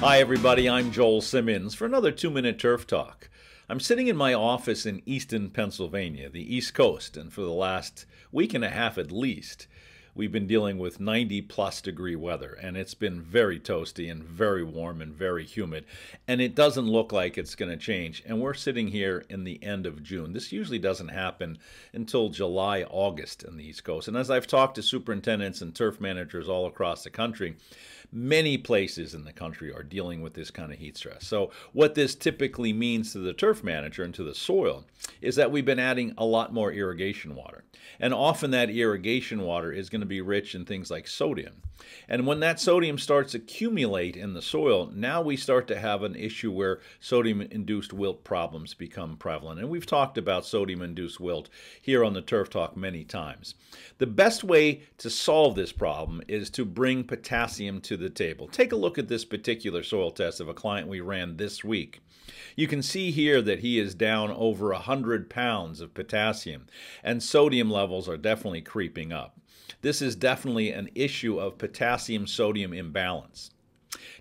Hi everybody, I'm Joel Simmons for another 2-minute Turf Talk. I'm sitting in my office in Easton, Pennsylvania, the East Coast, and for the last week and a half at least, we've been dealing with 90-plus degree weather, and it's been very toasty and very warm and very humid, and it doesn't look like it's going to change, and we're sitting here in the end of June. This usually doesn't happen until July, August in the East Coast, and as I've talked to superintendents and turf managers all across the country, many places in the country are dealing with this kind of heat stress. So what this typically means to the turf manager and to the soil is that we've been adding a lot more irrigation water. And often that irrigation water is going to be rich in things like sodium. And when that sodium starts to accumulate in the soil, now we start to have an issue where sodium-induced wilt problems become prevalent. And we've talked about sodium-induced wilt here on the Turf Talk many times. The best way to solve this problem is to bring potassium to the table. Take a look at this particular soil test of a client we ran this week. You can see here that he is down over 100 pounds of potassium, and sodium levels are definitely creeping up. This is definitely an issue of potassium-sodium imbalance.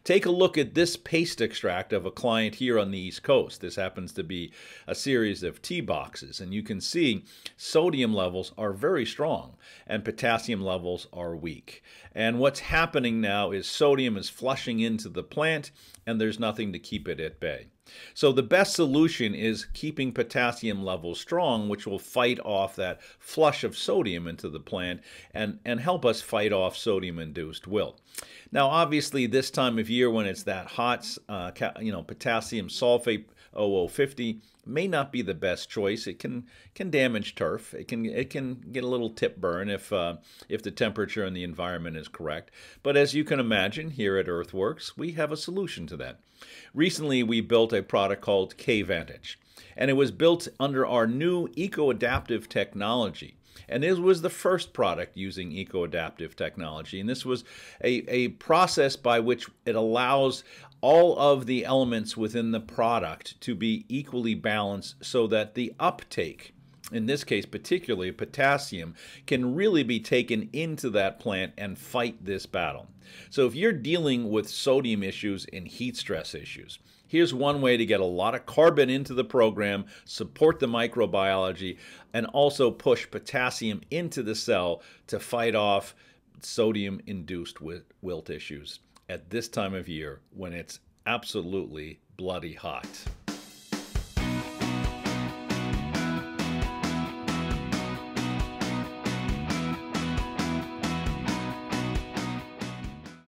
Take a look at this paste extract of a client here on the East Coast. This happens to be a series of tea boxes, and you can see sodium levels are very strong and potassium levels are weak. And what's happening now is sodium is flushing into the plant and there's nothing to keep it at bay. So the best solution is keeping potassium levels strong, which will fight off that flush of sodium into the plant and help us fight off sodium-induced wilt. Now, obviously, this time of year when it's that hot, potassium sulfate 0050 may not be the best choice. It can damage turf. It can get a little tip burn if the temperature and the environment is correct. But as you can imagine, here at Earthworks, we have a solution to that. Recently, we built a product called K-Vantage, and it was built under our new eco-adaptive technology. And this was the first product using eco-adaptive technology. And this was a process by which it allows all of the elements within the product to be equally balanced so that the uptake, in this case particularly potassium, can really be taken into that plant and fight this battle. So if you're dealing with sodium issues and heat stress issues, here's one way to get a lot of carbon into the program, support the microbiology, and also push potassium into the cell to fight off sodium-induced wilt issues at this time of year when it's absolutely bloody hot.